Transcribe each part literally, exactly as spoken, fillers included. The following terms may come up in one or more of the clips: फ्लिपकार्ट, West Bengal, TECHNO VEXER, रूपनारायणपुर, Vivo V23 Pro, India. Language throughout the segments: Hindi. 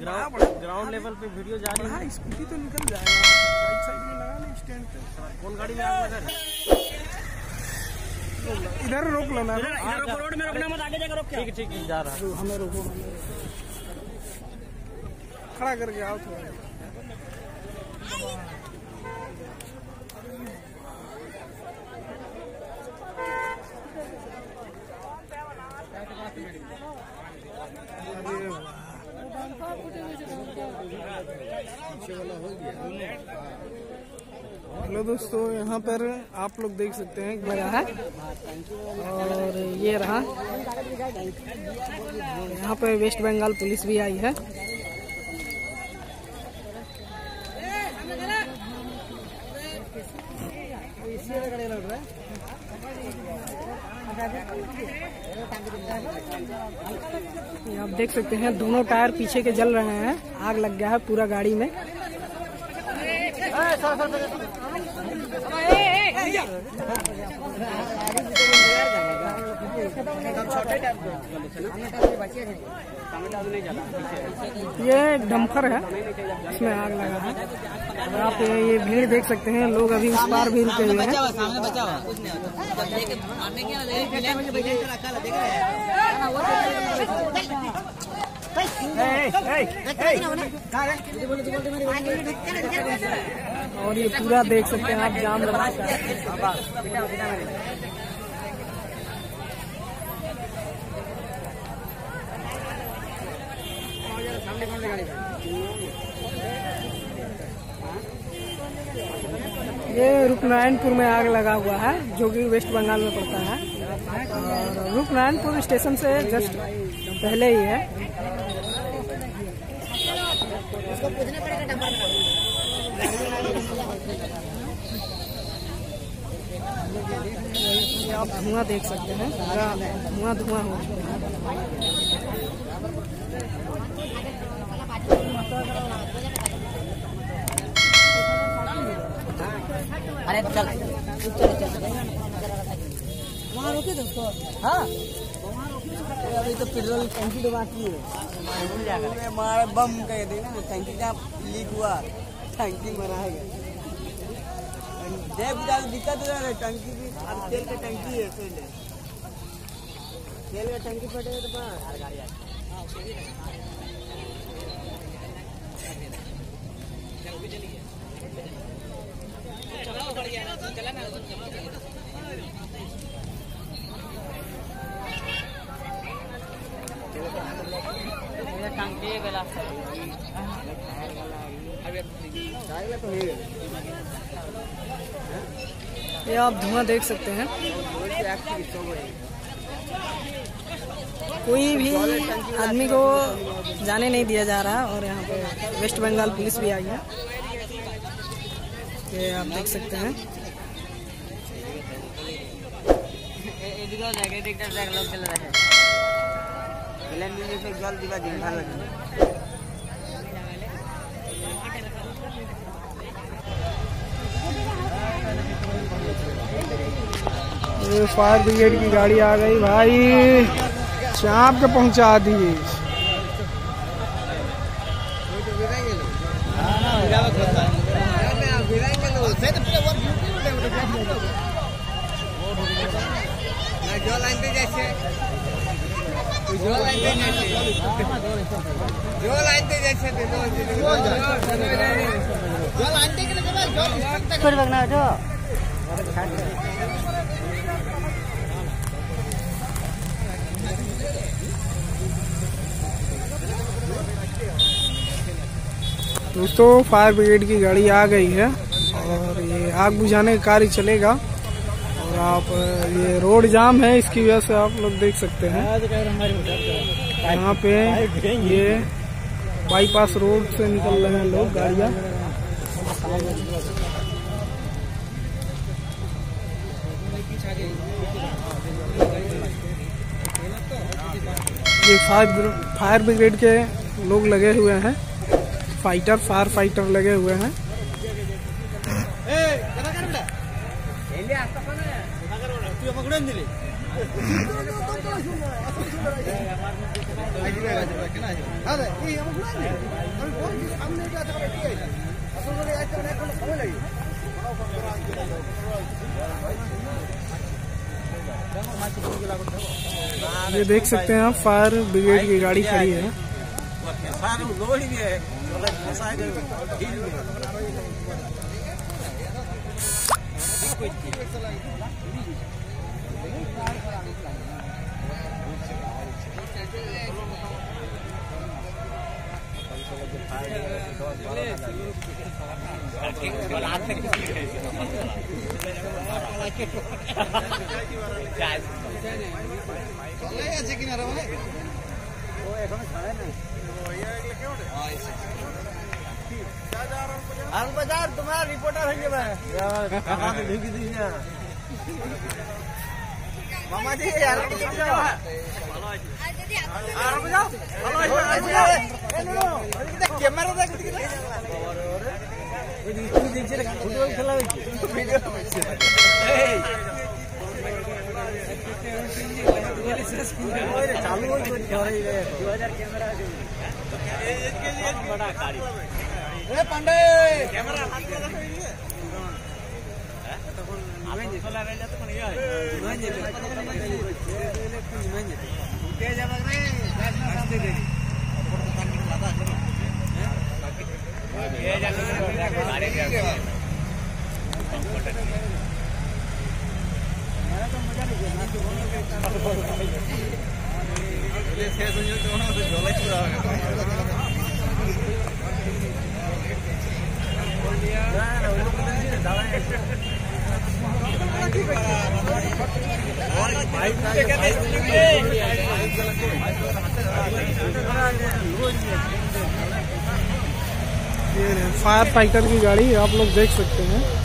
ग्राउंड लेवल पे वीडियो जा रही है। स्कूटी तो निकल जाएगा, राइट साइड में लगा ले स्टैंड पे। कौन गाड़ी में आप इधर इधर रोक लो ना, इधर रोको, रोड में रोकना मत, आगे जाकर रोक। ठीक ठीक जा रहा है, हमें रोको, खड़ा करके आओ थोड़ा। हेलो दोस्तों, यहाँ पर आप लोग देख सकते हैं गया है और ये रहा। यहाँ पर वेस्ट बंगाल पुलिस भी आई है। आप देख सकते हैं दोनों टायर पीछे के जल रहे हैं, आग लग गया है पूरा गाड़ी में। ये डम्पर है, इसमें आग लगा है। और आप ये भीड़ देख सकते हैं, लोग अभी उस पार भी रुके हुए हैं। और ये पूरा देख सकते हैं आप जाम लगा है। ये रूपनारायणपुर में आग लगा हुआ है, जो कि वेस्ट बंगाल में पड़ता है और रूपनारायणपुर स्टेशन से जस्ट पहले ही है। आप धुआं देख सकते हैं, धुआं धुआं हो चुका है। अरे चल वहाँ रोके दोस्तों, हाँ अभी तो पेट्रोल टंकी तो बाकी है। हमारे बम कह दे ना, टंकी का लीक हुआ, टंकी मरा है। दिक्कत हो रहा है, टंकी भी अब तेल की टंकी है, तेल का टंकी फटेगा तो बाहर गाड़ी आती। ये आप धुआं देख सकते हैं। कोई भी आदमी को जाने नहीं दिया जा रहा और यहाँ पे वेस्ट बंगाल पुलिस भी आई है। ये आप देख सकते हैं। फायर ब्रिगेड की गाड़ी आ गई भाई, चाँप के पहुंचा दिए। दोस्तों, फायर ब्रिगेड की गाड़ी आ गई है और ये आग बुझाने का कार्य चलेगा। और आप ये रोड जाम है, इसकी वजह से आप लोग देख सकते हैं। यहाँ पे ये बाईपास रोड से निकल रहे हैं लोग, गाड़ियाँ। ये फायर फायर ब्रिगेड के लोग लगे हुए हैं, फाइटर फायर फाइटर लगे हुए हैं। ये देख सकते हैं आप फायर ब्रिगेड की गाड़ी खड़ी है। बाजार तुम्हारा रिपोर्टर है मामा जी यार कैमरा चालू कैमरा पांडे कैमरा मजा फायर फाइटर की गाड़ी आप लोग देख सकते हैं।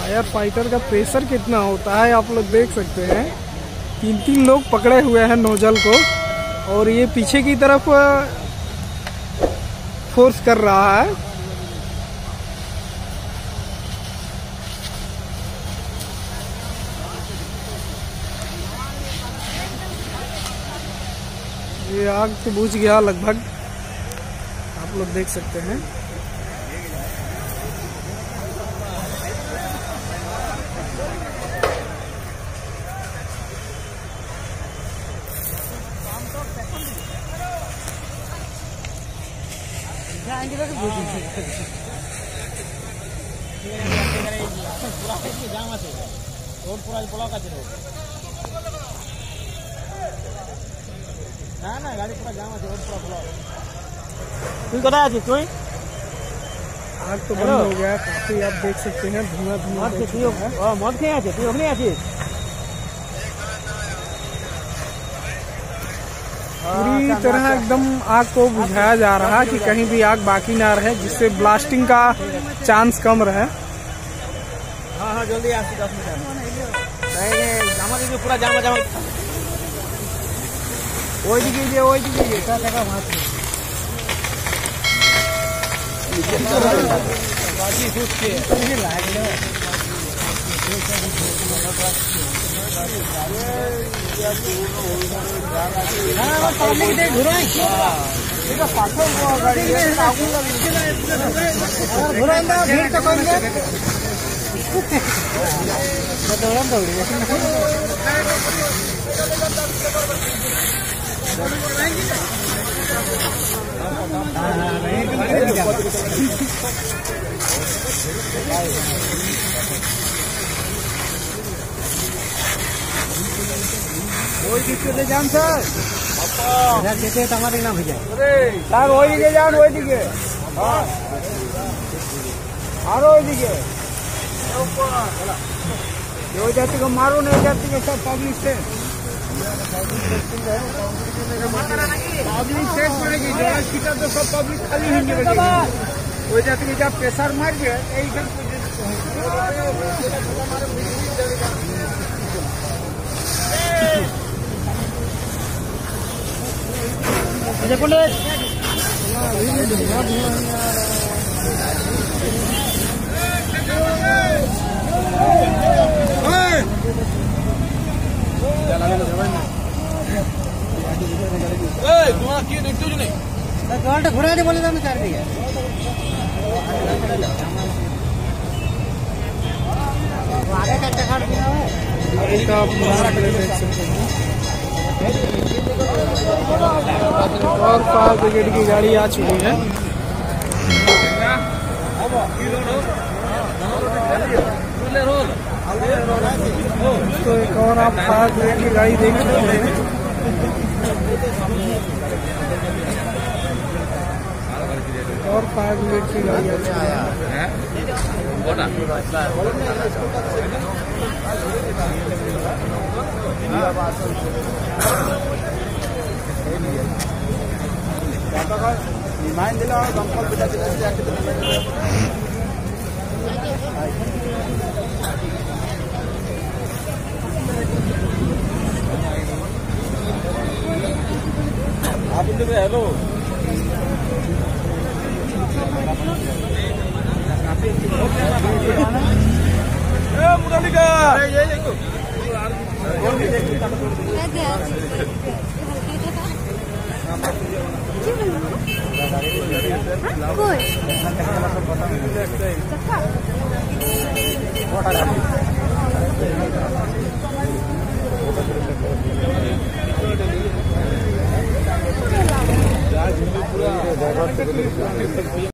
फायर फाइटर का प्रेशर कितना होता है आप लोग देख सकते हैं। तीन तीन लोग पकड़े हुए हैं नोजल को और ये पीछे की तरफ फोर्स कर रहा है। ये आग तो बुझ गया लगभग, आप लोग देख सकते हैं। ना ना गाड़ी पूरा जाम है, पूरा ब्लॉक। तू कहां है तू? आग तो बंद हो गया काफी, आप देख सकते हैं धुआं धुआं। मौत किसी हो और मौत के है तू अपने है। पूरी तरह एकदम आग को बुझाया जा रहा है कि कहीं भी आग बाकी ना रहे, जिससे ब्लास्टिंग का चांस कम रहे। हाँ हाँ जल्दी आग से नहीं पूरा जामा जामा वही दीजिए वही दीजिए क्या लगा वहाँ घुरा वही दिखे जान सर कहते हैं हमारे नाम भैया सर वही दिखे जान वही दिखे मारो वही दिखे जाति को मारो नहीं जाति के सब पब्लिक से पब्लिक शेष पड़ेगी जरा सीटा तो सब पब्लिक खाली होंगे वो जाते कि जब प्रेशर मार गया घंटा घुरा नहीं बोले जाने चार और फायर ब्रिगेड की गाड़ी आ चुकी है। तो एक और आप फायर ब्रिगेड की गाड़ी देख सकते हैं और फाइव मिनट की गाड़ी है। रिमाइंड दिला दमकल बिता आप इधर हेलो पूरा